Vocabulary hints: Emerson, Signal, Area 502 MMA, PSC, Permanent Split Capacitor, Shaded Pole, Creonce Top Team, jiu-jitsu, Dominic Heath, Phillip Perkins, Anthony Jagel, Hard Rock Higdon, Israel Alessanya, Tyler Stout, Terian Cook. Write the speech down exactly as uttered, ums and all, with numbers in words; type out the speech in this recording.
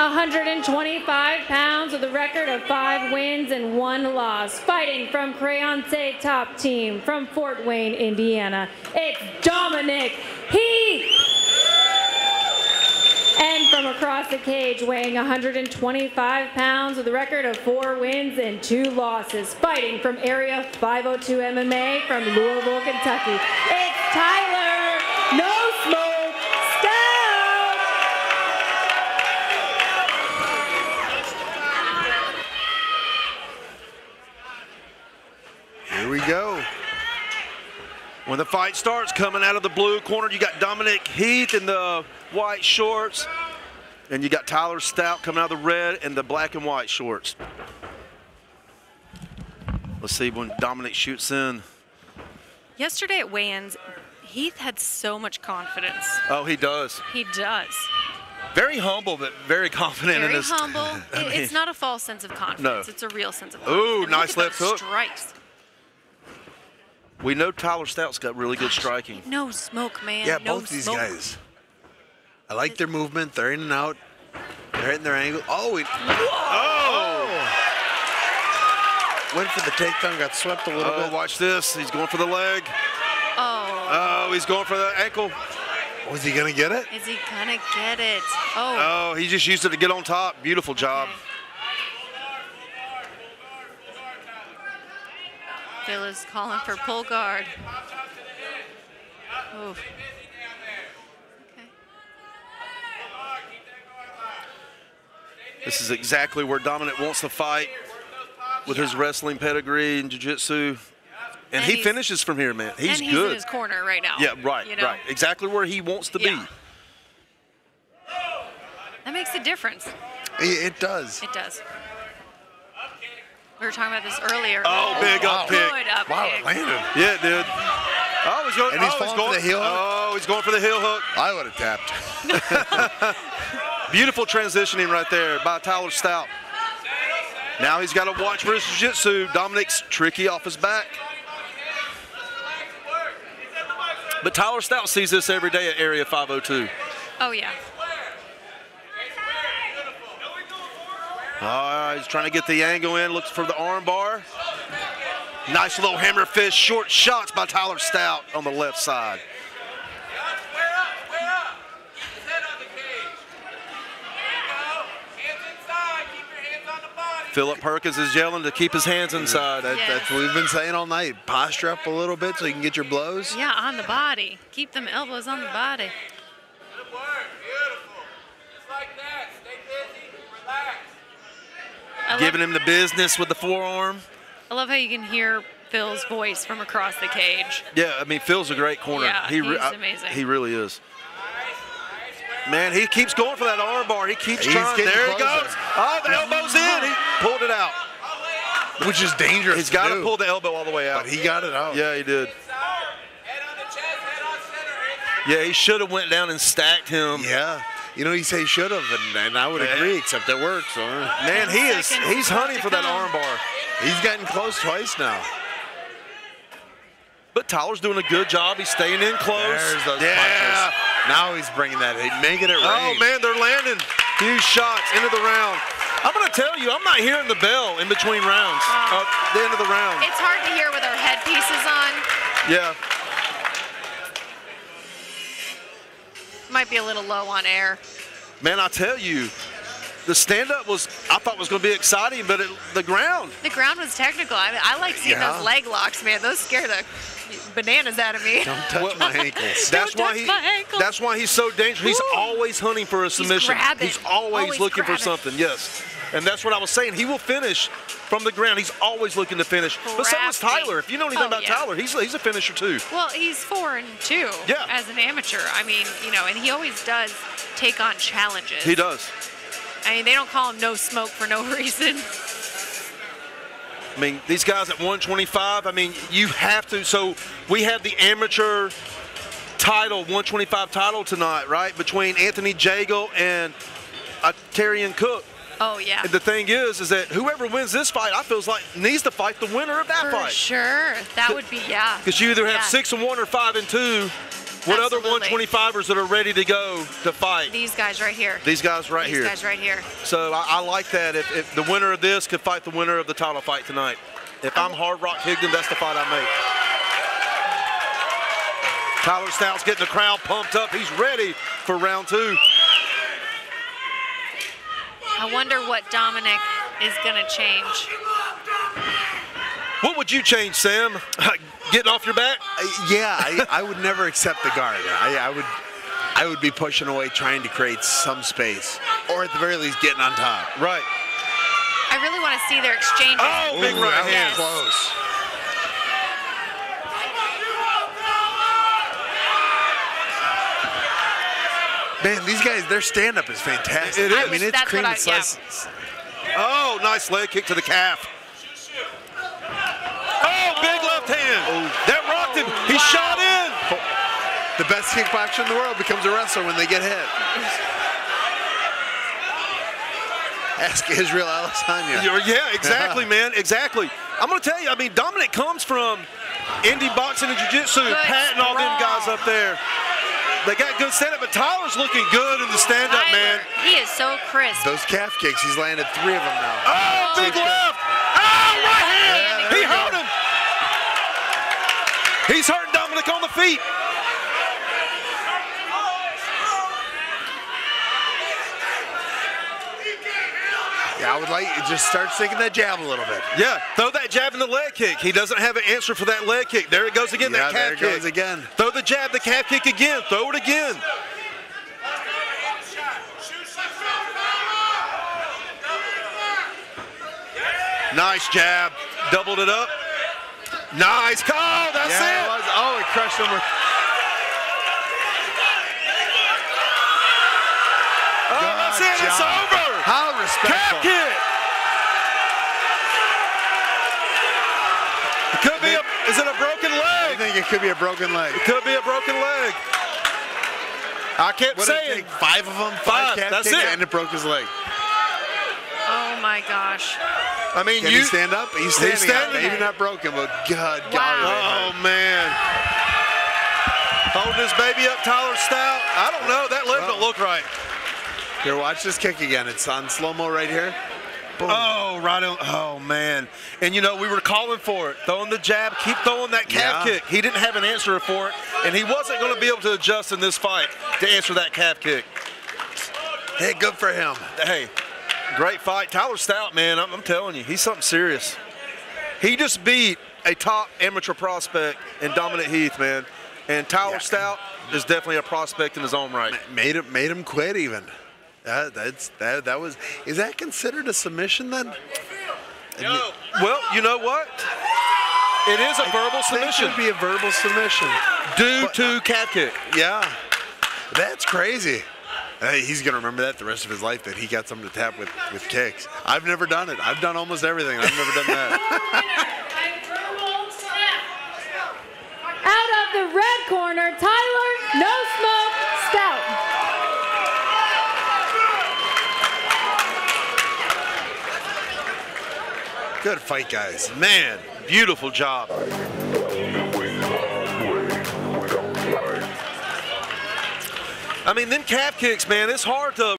one hundred twenty-five pounds with a record of five wins and one loss. Fighting from Creonce Top Team from Fort Wayne, Indiana, it's Dominic Heath. And from across the cage, weighing one hundred twenty-five pounds with a record of four wins and two losses. Fighting from Area five oh two M M A from Louisville, Kentucky, it's Tyler Stout. Here we go. When the fight starts, coming out of the blue corner, you got Dominic Heath in the white shorts, and you got Tyler Stout coming out of the red and the black and white shorts. Let's see when Dominic shoots in. Yesterday at weigh-ins, Heath had so much confidence. Oh, he does. He does. Very humble, but very confident very in this. Very humble. I mean, it's not a false sense of confidence. No. It's a real sense of confidence. Ooh, I mean, nice left hook. Strikes. We know Tyler Stout's got really Gosh, good striking. No smoke, man. Yeah, no both these smoke. guys. I like their movement. They're in and out. They're hitting their angle. Oh! It, oh. oh! Went for the takedown, got swept a little oh, bit. Watch this. He's going for the leg. Oh. Oh, he's going for the ankle. Oh, is he going to get it? Is he going to get it? Oh. Oh, he just used it to get on top. Beautiful job. Okay. Phil is calling for pull guard. Oof. Okay. This is exactly where Dominic wants to fight with yeah. his wrestling pedigree and jiu-jitsu. And, and he finishes from here, man. He's, and he's good. in his corner right now. Yeah, right, you know? right. Exactly where he wants to yeah. be. That makes a difference. It, it does. It does. We were talking about this earlier. Oh, big up pick. Wow, it landed. Yeah, dude. Oh, he's going, and he's, oh, he's going for the heel hook. Oh, he's going for the heel hook. I would have tapped. Beautiful transitioning right there by Tyler Stout. Now he's got to watch for his jiu-jitsu. Dominic's tricky off his back. But Tyler Stout sees this every day at Area five oh two. Oh, yeah. Uh, he's trying to get the angle in, looks for the arm bar. Nice little hammer fist, short shots by Tyler Stout on the left side. Phillip Perkins is yelling to keep his hands inside. That, yes. That's what we've been saying all night. Posture up a little bit so you can get your blows. Yeah, on the body. Keep them elbows on the body. Good work, beautiful. Just like that, stay busy, relax. Giving him the business with the forearm. I love how you can hear Phil's voice from across the cage. Yeah, I mean, Phil's a great corner. Yeah, he he's I, amazing. He really is. Man, he keeps going for that arm bar. He keeps he's trying. There closer. he goes. Oh, the elbow's in. He pulled it out. Which is dangerous. He's got to, to pull the elbow all the way out. But he got it out. Yeah, he did. Yeah, he should have went down and stacked him. Yeah. You know, he say should have, and, and I would yeah. agree, except it works. So. Man, he is, he's hunting for that arm bar. He's gotten close twice now. But Tyler's doing a good job. He's staying in close. There's those yeah. punches. Now he's bringing that, he's making it rain. Oh, man, they're landing. Huge shots, end of the round. I'm going to tell you, I'm not hearing the bell in between rounds, um, uh, the end of the round. It's hard to hear with our headpieces on. Yeah. Might be a little low on air. Man, I tell you, the stand-up was, I thought was going to be exciting, but it, the ground. The ground was technical. I, mean, I like seeing yeah. those leg locks, man. Those scare the bananas out of me. Don't touch well, my ankles. That's Don't why touch he, my ankles. That's why he's so dangerous. He's Ooh. always hunting for a submission. He's, he's always, always looking grabbing. for something, yes. And that's what I was saying. He will finish from the ground. He's always looking to finish. Grabbing. But so is Tyler. If you know anything oh, about yeah. Tyler, he's, he's a finisher too. Well, he's four and two yeah. as an amateur. I mean, you know, and he always does take on challenges. He does. I mean, they don't call him no smoke for no reason. I mean, these guys at one twenty-five, I mean, you have to. So we have the amateur title, one twenty-five title tonight, right? Between Anthony Jagel and uh, Terian Cook. Oh, yeah. And the thing is, is that whoever wins this fight, I feel like, needs to fight the winner of that For fight. For sure. That would be, yeah. Because you either have yeah. six and one or five and two. What Absolutely. Other one twenty-fivers that are ready to go to fight? These guys right here. These guys right These here. These guys right here. So I, I like that. If, if the winner of this could fight the winner of the title fight tonight. If I'm Hard Rock Higdon, that's the fight I make. Tyler Stout's getting the crowd pumped up. He's ready for round two. I wonder what Dominic is going to change. What would you change, Sam? Getting off your back? Uh, yeah, I, I would never accept the guard. I, I would, I would be pushing away, trying to create some space, or at the very least, getting on top. Right. I really want to see their exchange. Oh, big right hand. Yes. Close. Man, these guys, their stand-up is fantastic. It is. I mean, it's cream and slices. Yeah. Oh, nice leg kick to the calf. Oh, big left hand. Oh. That rocked him. He wow. shot in. The best kickboxer in the world becomes a wrestler when they get hit. Ask Israel Alessanya. Yeah, exactly, man. Exactly. I'm going to tell you, I mean, Dominic comes from indie boxing and jiu-jitsu, patting all them guys up there. They got good stand-up, but Tyler's looking good in the stand-up, man. He is so crisp. Those calf kicks, he's landed three of them now. Oh, big left! Oh, right hand! He hurt him! He's hurting Dominic on the feet. Yeah, I would like to just start sticking that jab a little bit. Yeah, throw that jab in the leg kick. He doesn't have an answer for that leg kick. There it goes again, yeah, that calf kick. there it goes again. Throw the jab, the calf kick again. Throw it again. Nice jab. Doubled it up. Nice call. That's yeah, it. it was. Oh, it crushed him. Oh, Good that's it. Job. It's over. How respectful. Calf kick. It could be a, is it a broken leg? I think it could be a broken leg. It could be a broken leg. I kept what saying. It five of them, five, five calf that's kicks, it. and it broke his leg. Oh, my gosh. I mean, Can you he stand up? He's standing, he's standing up. Maybe not broken, but God, wow. God. Oh, man. Holding his baby up, Tyler Stout. I don't know. That leg well, don't look right. Here, watch this kick again. It's on slow-mo right here. Boom. Oh, right on. Oh, man. And, you know, we were calling for it. Throwing the jab. Keep throwing that calf yeah. kick. He didn't have an answer for it, and he wasn't going to be able to adjust in this fight to answer that calf kick. Hey, good for him. Hey, great fight. Tyler Stout, man, I'm, I'm telling you, he's something serious. He just beat a top amateur prospect in Dominic Heath, man. And Tyler yeah. Stout is definitely a prospect in his own right. Made him, made him quit even. Uh, that's, that, that was, is that considered a submission then? Yo. Well, you know what? It is a I verbal submission. It would be a verbal submission. Due but, to calf kick. Yeah. That's crazy. Hey, he's going to remember that the rest of his life, that he got something to tap with, with kicks. I've never done it. I've done almost everything. I've never done that. Out of the red corner, Tyler No Smoke Stout. Good fight, guys. Man, beautiful job. I mean, them calf kicks, man, it's hard to